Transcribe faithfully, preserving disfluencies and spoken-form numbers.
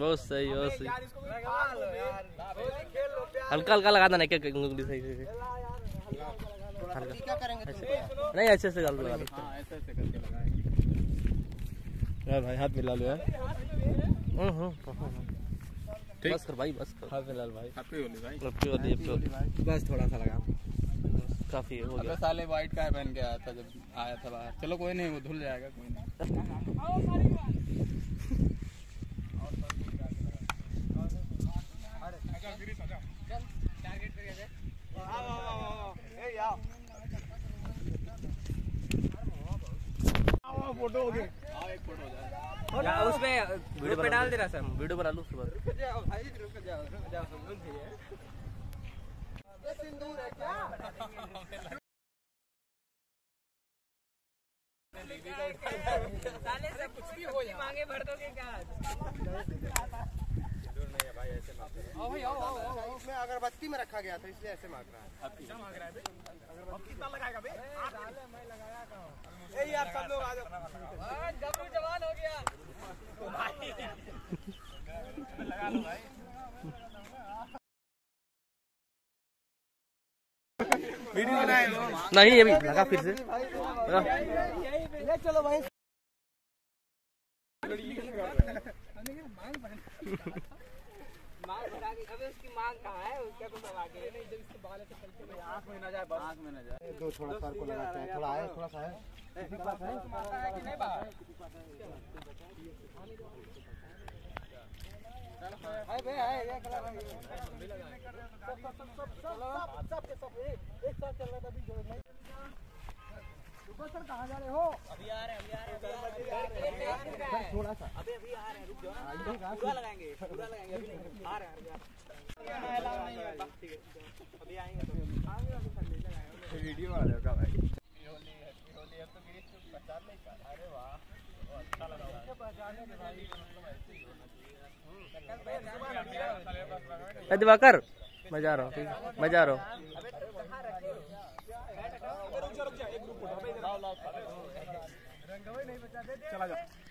बहुत सही बहुत सही हल्का हल्का लगा देना क्या सही सही नहीं अच्छे से डाल लगा यार भाई हाथ मिला लो यार बस कर भाई बस कर फिलहाल भाई हैप्पी होली भाई हैप्पी होली हैप्पी होली बस थोड़ा सा लगा काफी हो गया। अबे साले वाइट का पहन के आया था जब आया था बाहर। चलो कोई नहीं वो धुल जाएगा कोई नहीं। आओ सारी बात और पर कोई का लगा अरे आजा गिरी आजा चल टारगेट पे है। वाह वाह वाह ए यार आओ फोटो हो गए आओ एक फोटो हो जाए उसमें वीडियो पे डाल दे रहा सर वीडियो बना लूं उसके बाद रुक जाओ भाई रुक जाओ रुक जाओ सब लोग ठीक है सिंदूर है क्या साले से कुछ भी हो जाए मांगे भर दोगे क्या सिंदूर नहीं है भाई ऐसे मांगते हैं। आओ भाई आओ उसमें अगरबत्ती में रखा गया था इसलिए ऐसे मांग रहा है। अब कितना मांग रहा है बे अब कितना लगाएगा बे साले मैं लगाया कहां ए यार सब लोग आ जाओ गबरू जवान हो गया भाई लगा लो भाई वीडियो बनाए लो नहीं अभी लगा फिर से ले चलो भाई मांग भरा के अबे उसकी मांग कहां है उसका तो सब आगे नहीं जब इसके बाल ऐसे चलते भाई आंख में ना जाए बस आंख में ना जाए दो थोड़ा सर को लगाते हैं थोड़ा है थोड़ा सा है कितनी बात है माता है कि नहीं बात हाय बे हाय ये कलर है सब सब सब सब सब के सब एक साथ चल रहा था अभी जोड़ नहीं रुको सर कहां जा रहे हो अभी आ रहे अभी आ रहे सर थोड़ा सा अभी अभी आ रहे रुक जाओ पूरा लगाएंगे पूरा लगाएंगे अभी नहीं आ रहे हैं ठीक है अभी आएंगे तो आएंगे सर ले लगाएंगे वीडियो आ रहा है भाई होली हैप्पी होली अब तो मेरी पहचान नहीं का अरे वाह अच्छा लगा इसके पहचान के भाई मतलब ऐसे ही होना चाहिए दिवाकर मैं जा रहा हूँ मैं जा रहा हूँ चला जाओ।